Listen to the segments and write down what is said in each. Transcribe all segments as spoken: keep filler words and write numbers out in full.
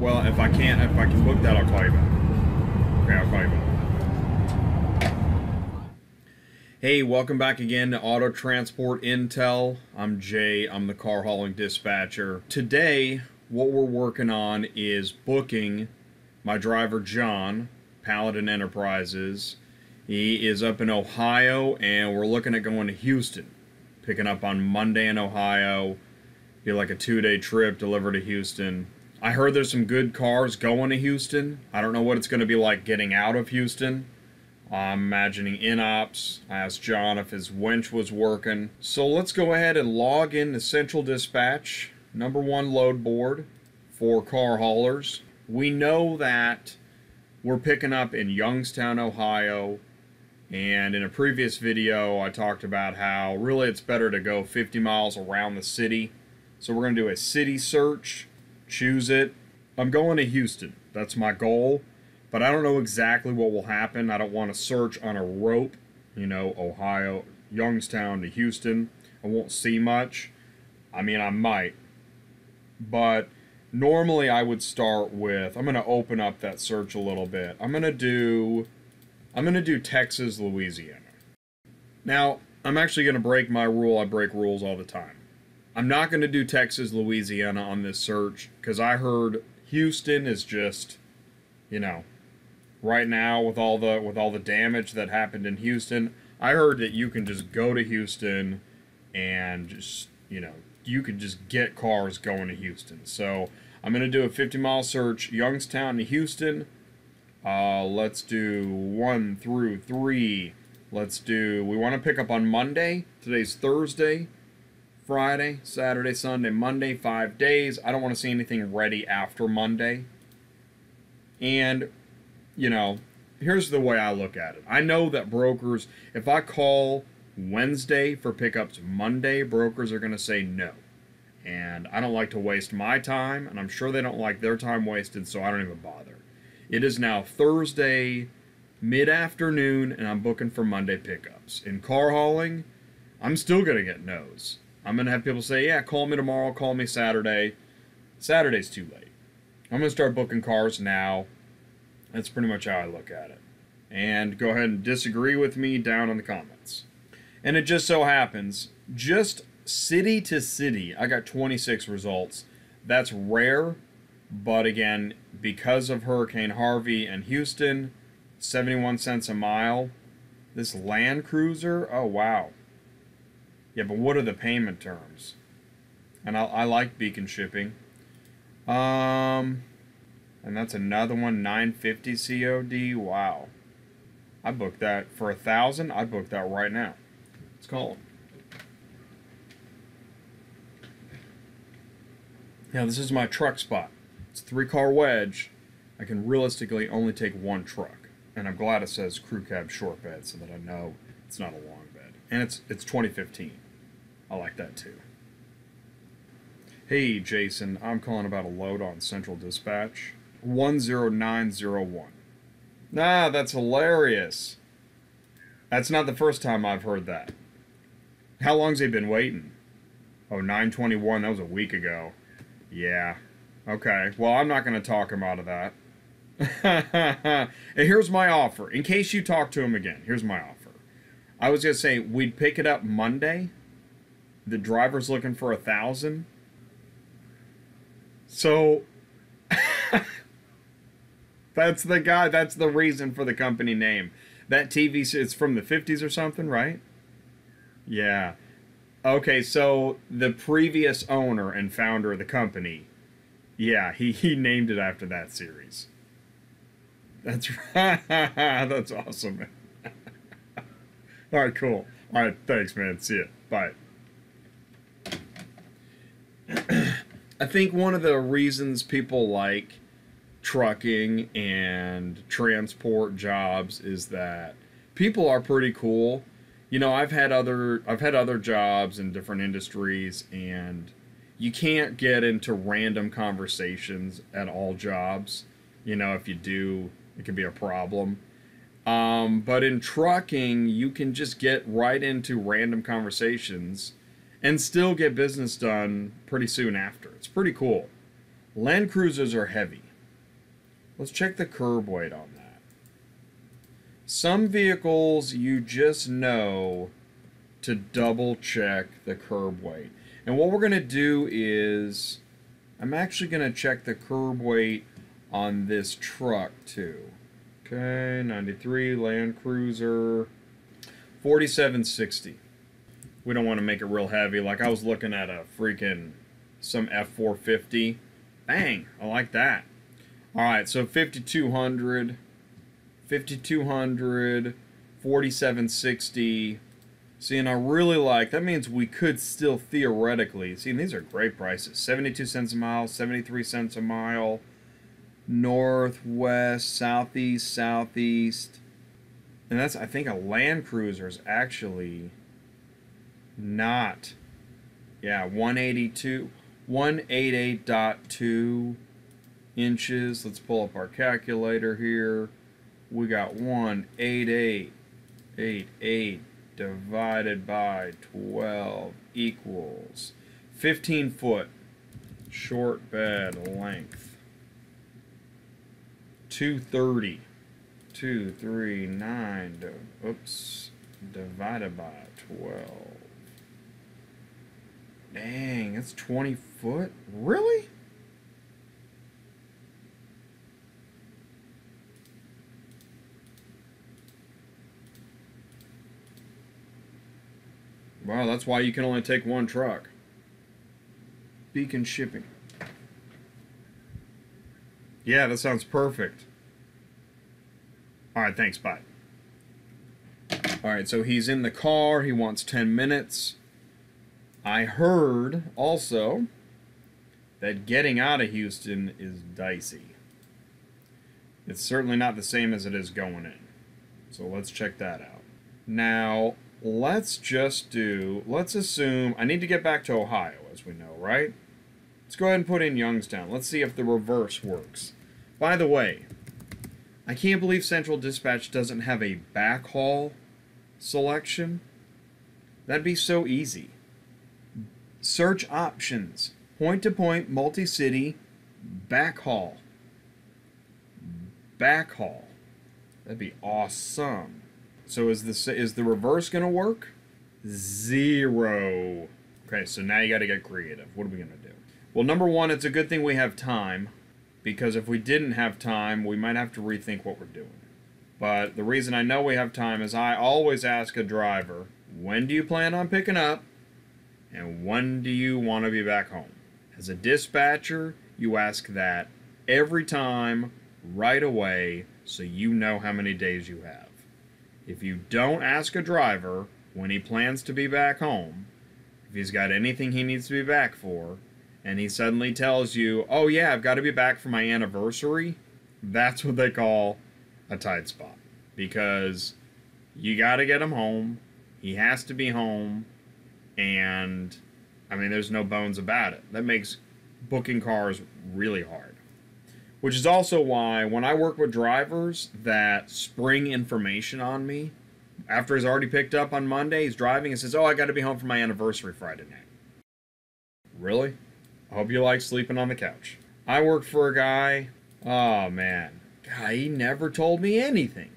Well, if I can't, if I can book that, I'll call you back. Okay, I'll call you back. Hey, welcome back again to Auto Transport Intel. I'm Jay, I'm the car hauling dispatcher. Today, what we're working on is booking my driver, John, Paladin Enterprises. He is up in Ohio, and we're looking at going to Houston. Picking up on Monday in Ohio. Be like a two-day trip, deliver to Houston. I heard there's some good cars going to Houston. I don't know what it's going to be like getting out of Houston. I'm imagining INOPS. I asked John if his winch was working. So let's go ahead and log in to Central Dispatch, number one load board for car haulers. We know that we're picking up in Youngstown, Ohio. And in a previous video, I talked about how really it's better to go fifty miles around the city. So we're going to do a city search, choose it. I'm going to Houston. That's my goal. But I don't know exactly what will happen. I don't want to search on a rope, you know, Ohio, Youngstown to Houston. I won't see much. I mean, I might. But normally I would start with, I'm going to open up that search a little bit. I'm going to do, I'm going to do Texas, Louisiana. Now, I'm actually going to break my rule. I break rules all the time. I'm not going to do Texas, Louisiana on this search because I heard Houston is just, you know, right now with all the with all the damage that happened in Houston, I heard that you can just go to Houston and just, you know, you can just get cars going to Houston. So I'm going to do a fifty mile search, Youngstown to Houston. Uh, let's do one through three. Let's do, we want to pick up on Monday. Today's Thursday. Friday, Saturday, Sunday, Monday, five days. I don't want to see anything ready after Monday. And, you know, here's the way I look at it. I know that brokers, if I call Wednesday for pickups Monday, brokers are going to say no. And I don't like to waste my time, and I'm sure they don't like their time wasted, so I don't even bother. It is now Thursday, mid-afternoon, and I'm booking for Monday pickups. In car hauling, I'm still going to get no's. I'm going to have people say, yeah, call me tomorrow, call me Saturday. Saturday's too late. I'm going to start booking cars now. That's pretty much how I look at it. And go ahead and disagree with me down in the comments. And it just so happens, just city to city, I got twenty-six results. That's rare, but again, because of Hurricane Harvey and Houston, seventy-one cents a mile. This Land Cruiser, oh wow. Yeah, but what are the payment terms? And I, I like Beacon Shipping. Um, and that's another one, nine fifty C O D. Wow, I booked that for a thousand. I booked that right now. Let's call them. Now this is my truck spot. It's a three-car wedge. I can realistically only take one truck, and I'm glad it says crew cab short bed so that I know it's not a long bed. And it's it's twenty fifteen. I like that too. Hey Jason, I'm calling about a load on Central Dispatch. one zero nine zero one. Nah, that's hilarious. That's not the first time I've heard that. How long's he been waiting? Oh, nine twenty-one, that was a week ago. Yeah. Okay, well I'm not gonna talk him out of that. And here's my offer. In case you talk to him again, here's my offer. I was gonna say we'd pick it up Monday. The driver's looking for a thousand. So, that's the guy, that's the reason for the company name. That T V, it's from the fifties or something, right? Yeah. Okay, so the previous owner and founder of the company, yeah, he, he named it after that series. That's right. That's awesome, man. All right, cool. All right, thanks, man. See ya. Bye. I think one of the reasons people like trucking and transport jobs is that people are pretty cool. You know, I've had other I've had other jobs in different industries, and you can't get into random conversations at all jobs. You know, if you do, it can be a problem. Um, but in trucking, you can just get right into random conversations and still get business done pretty soon after. It's pretty cool. Land Cruisers are heavy. Let's check the curb weight on that. Some vehicles you just know to double check the curb weight. And what we're going to do is I'm actually going to check the curb weight on this truck too. Okay, ninety-three Land Cruiser, forty-seven sixty. We don't want to make it real heavy. Like I was looking at a freaking some F four fifty. Bang, I like that. All right, so fifty-two hundred, fifty-two hundred, forty-seven sixty. See, and I really like, that means we could still theoretically, see, and these are great prices, seventy-two cents a mile, seventy-three cents a mile, northwest, southeast, southeast. And that's, I think a Land Cruiser is actually not, yeah, one eighty-two, one eighty-eight point two inches. Let's pull up our calculator here. We got one eighty-eight point eight eight. Divided by twelve equals fifteen foot short bed length, two thirty, two thirty-nine, oops, divided by twelve. Dang, that's twenty foot? Really? Wow, that's why you can only take one truck. Beacon Shipping. Yeah, that sounds perfect. All right, thanks, bye. All right, so he's in the car. He wants ten minutes. I heard also that getting out of Houston is dicey. It's certainly not the same as it is going in. So let's check that out. Now, let's just do, let's assume, I need to get back to Ohio, as we know, right? Let's go ahead and put in Youngstown. Let's see if the reverse works. By the way, I can't believe Central Dispatch doesn't have a backhaul selection. That'd be so easy. Search options. Point-to-point, multi-city, backhaul. Backhaul. That'd be awesome. So is the, is the reverse going to work? Zero. Okay, so now you got to get creative. What are we going to do? Well, number one, it's a good thing we have time, because if we didn't have time, we might have to rethink what we're doing. But the reason I know we have time is I always ask a driver, when do you plan on picking up, and when do you want to be back home? As a dispatcher, you ask that every time, right away, so you know how many days you have. If you don't ask a driver when he plans to be back home, if he's got anything he needs to be back for, and he suddenly tells you, oh yeah, I've got to be back for my anniversary, that's what they call a tight spot. Because you got to get him home, he has to be home, and I mean, there's no bones about it. That makes booking cars really hard. Which is also why when I work with drivers that spring information on me, after he's already picked up on Monday, he's driving and says, oh, I got to be home for my anniversary Friday night. Really? I hope you like sleeping on the couch. I worked for a guy, oh man, God, he never told me anything.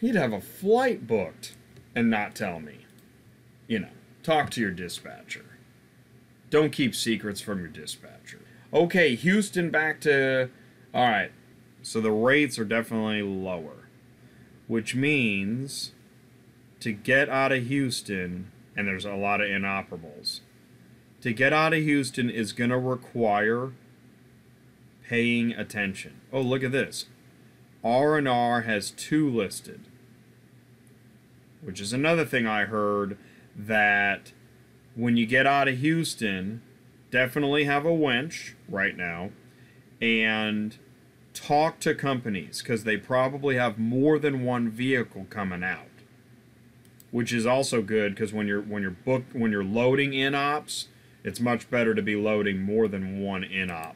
He'd have a flight booked and not tell me. You know, talk to your dispatcher. Don't keep secrets from your dispatcher. Okay, Houston back to, all right, so the rates are definitely lower, which means to get out of Houston, and there's a lot of inoperables, to get out of Houston is going to require paying attention. Oh, look at this. R and R has two listed, which is another thing I heard, that when you get out of Houston, definitely have a winch right now and talk to companies, because they probably have more than one vehicle coming out, which is also good, because when you're when you're booked when you're loading INOPS, it's much better to be loading more than one INOP.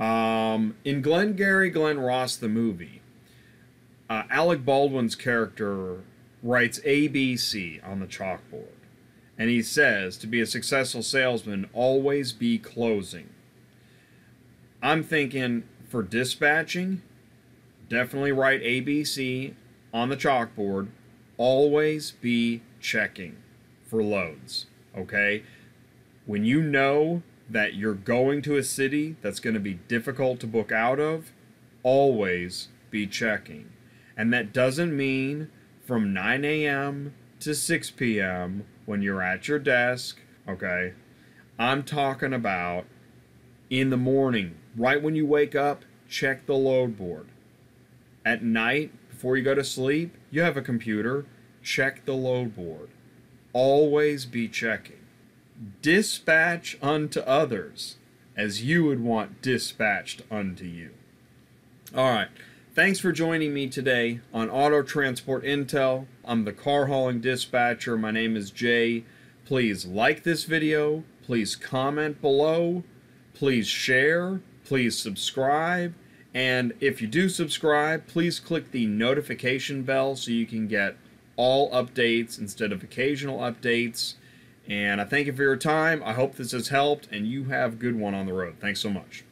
Um, in Glengarry Glen Ross the movie, uh, Alec Baldwin's character writes A B C on the chalkboard. And he says, to be a successful salesman, always be closing. I'm thinking, for dispatching, definitely write A B C on the chalkboard. Always be checking for loads, okay? When you know that you're going to a city that's going to be difficult to book out of, always be checking. And that doesn't mean from nine A M to six P M when you're at your desk, okay? I'm talking about in the morning, right when you wake up, check the load board. At night, before you go to sleep, you have a computer, check the load board. Always be checking. Dispatch unto others as you would want dispatched unto you. All right, thanks for joining me today on Auto Transport Intel. I'm the car hauling dispatcher. My name is Jay. Please like this video. Please comment below. Please share. Please subscribe. And if you do subscribe, please click the notification bell so you can get all updates instead of occasional updates. And I thank you for your time. I hope this has helped, and you have a good one on the road. Thanks so much.